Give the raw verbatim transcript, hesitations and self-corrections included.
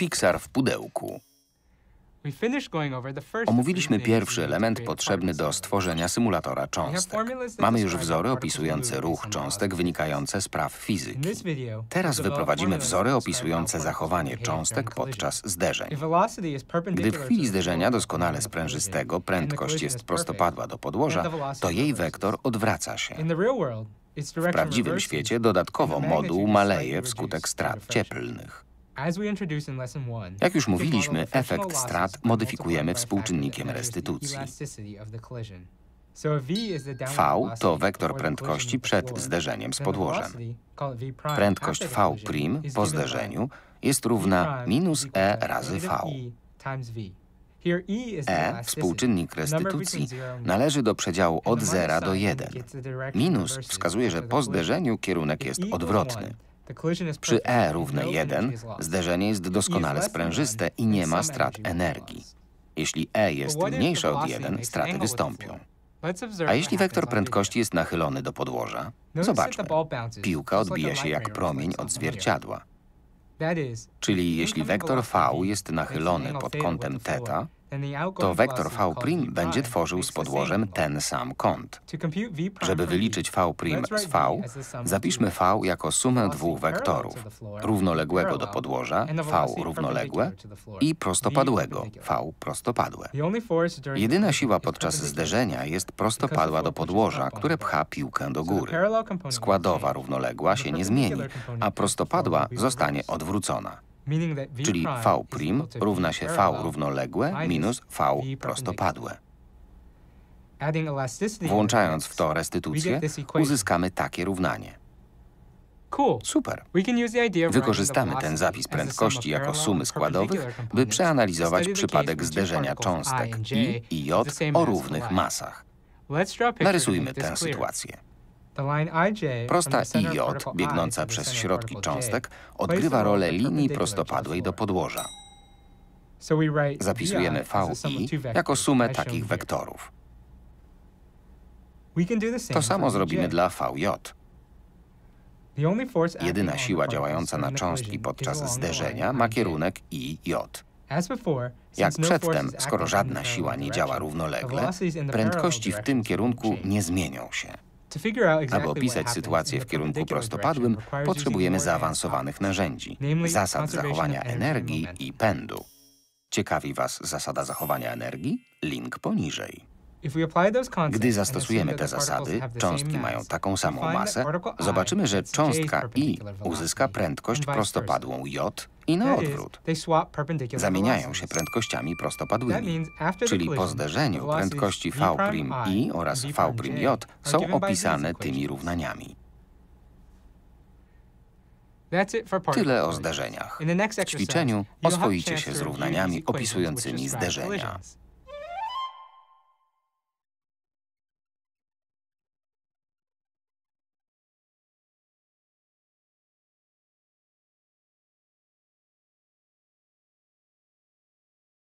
Pixar w pudełku. Omówiliśmy pierwszy element potrzebny do stworzenia symulatora cząstek. Mamy już wzory opisujące ruch cząstek wynikające z praw fizyki. Teraz wyprowadzimy wzory opisujące zachowanie cząstek podczas zderzeń. Gdy w chwili zderzenia doskonale sprężystego prędkość jest prostopadła do podłoża, to jej wektor odwraca się. W prawdziwym świecie dodatkowo moduł maleje wskutek strat cieplnych. Jak już mówiliśmy, efekt strat modyfikujemy współczynnikiem restytucji. V to wektor prędkości przed zderzeniem z podłożem. Prędkość V' po zderzeniu jest równa minus E razy V. E, współczynnik restytucji, należy do przedziału od zera do jeden. Minus wskazuje, że po zderzeniu kierunek jest odwrotny. Przy E równe jeden zderzenie jest doskonale sprężyste i nie ma strat energii. Jeśli E jest mniejsze od jeden, straty wystąpią. A jeśli wektor prędkości jest nachylony do podłoża, zobaczmy. Piłka odbija się jak promień od zwierciadła. Czyli jeśli wektor V jest nachylony pod kątem θ, to wektor V' będzie tworzył z podłożem ten sam kąt. Żeby wyliczyć V' z V, zapiszmy V jako sumę dwóch wektorów, równoległego do podłoża, V równoległe i prostopadłego, V prostopadłe. Jedyna siła podczas zderzenia jest prostopadła do podłoża, które pcha piłkę do góry. Składowa równoległa się nie zmieni, a prostopadła zostanie odwrócona. Czyli V' równa się V równoległe minus V prostopadłe. Włączając w to restytucję, uzyskamy takie równanie. Super! Wykorzystamy ten zapis prędkości jako sumy składowych, by przeanalizować przypadek zderzenia cząstek I i J o równych masach. Narysujmy tę sytuację. Prosta I J, biegnąca przez środki cząstek, odgrywa rolę linii prostopadłej do podłoża. Zapisujemy V I jako sumę takich wektorów. To samo zrobimy dla V J. Jedyna siła działająca na cząstki podczas zderzenia ma kierunek I J. Jak przedtem, skoro żadna siła nie działa równolegle, prędkości w tym kierunku nie zmienią się. Aby opisać sytuację w kierunku prostopadłym, potrzebujemy zaawansowanych narzędzi, zasad zachowania energii i pędu. Ciekawi Was zasada zachowania energii? Link poniżej. Gdy zastosujemy te zasady, cząstki mają taką samą masę, zobaczymy, że cząstka I uzyska prędkość prostopadłą J i na odwrót. Zamieniają się prędkościami prostopadłymi, czyli po zderzeniu prędkości V'I oraz V'J są opisane tymi równaniami. Tyle o zderzeniach. W ćwiczeniu oswoicie się z równaniami opisującymi zderzenia.